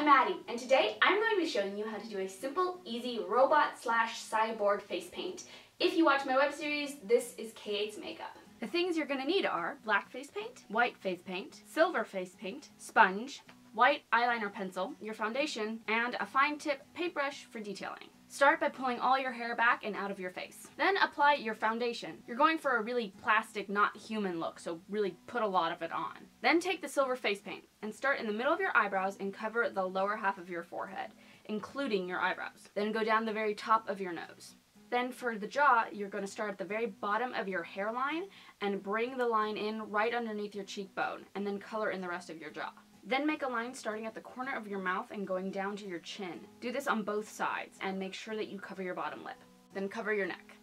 I'm Maddie, and today I'm going to be showing you how to do a simple, easy robot/cyborg face paint. If you watch my web series, this is K8's makeup. The things you're going to need are black face paint, white face paint, silver face paint, sponge, white eyeliner pencil, your foundation, and a fine tip paintbrush for detailing. Start by pulling all your hair back and out of your face. Then apply your foundation. You're going for a really plastic, not human look, so really put a lot of it on. Then take the silver face paint and start in the middle of your eyebrows and cover the lower half of your forehead, including your eyebrows. Then go down the very top of your nose. Then for the jaw, you're going to start at the very bottom of your hairline and bring the line in right underneath your cheekbone, and then color in the rest of your jaw. Then make a line starting at the corner of your mouth and going down to your chin. Do this on both sides and make sure that you cover your bottom lip. Then cover your neck.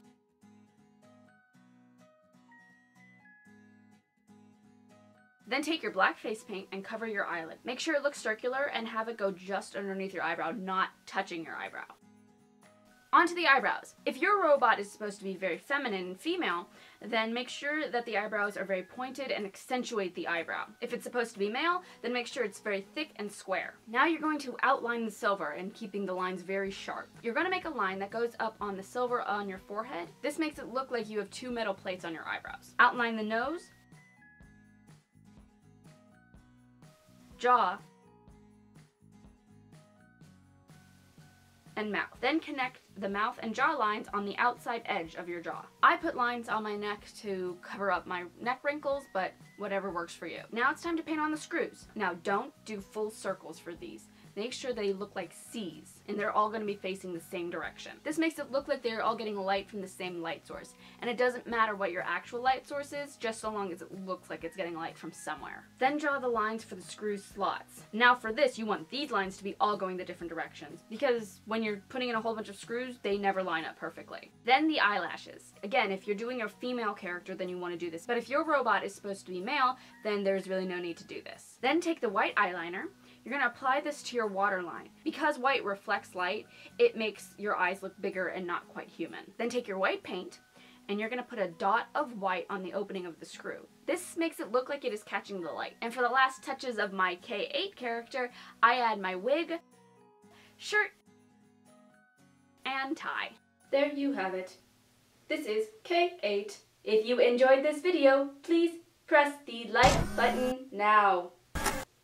Then take your black face paint and cover your eyelid. Make sure it looks circular and have it go just underneath your eyebrow, not touching your eyebrow. Onto the eyebrows. If your robot is supposed to be very feminine and female, then make sure that the eyebrows are very pointed and accentuate the eyebrow. If it's supposed to be male, then make sure it's very thick and square. Now you're going to outline the silver and keeping the lines very sharp. You're going to make a line that goes up on the silver on your forehead. This makes it look like you have two metal plates on your eyebrows. Outline the nose, jaw, and mouth. Then connect the mouth and jaw lines on the outside edge of your jaw. I put lines on my neck to cover up my neck wrinkles, but whatever works for you. Now it's time to paint on the screws. Now don't do full circles for these. Make sure they look like C's, and they're all going to be facing the same direction. This makes it look like they're all getting light from the same light source, and it doesn't matter what your actual light source is, just so long as it looks like it's getting light from somewhere. Then draw the lines for the screw slots. Now for this, you want these lines to be all going the different directions, because when you're putting in a whole bunch of screws, they never line up perfectly. Then the eyelashes. Again, if you're doing a female character, then you want to do this, but if your robot is supposed to be male, then there's really no need to do this. Then take the white eyeliner. You're going to apply this to your waterline. Because white reflects light, it makes your eyes look bigger and not quite human. Then take your white paint, and you're going to put a dot of white on the opening of the screw. This makes it look like it is catching the light. And for the last touches of my K8 character, I add my wig, shirt, and tie. There you have it. This is K8. If you enjoyed this video, please press the like button now.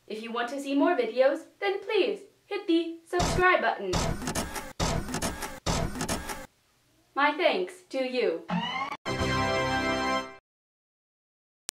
If you want to see more videos, then please hit the subscribe button. My thanks to you.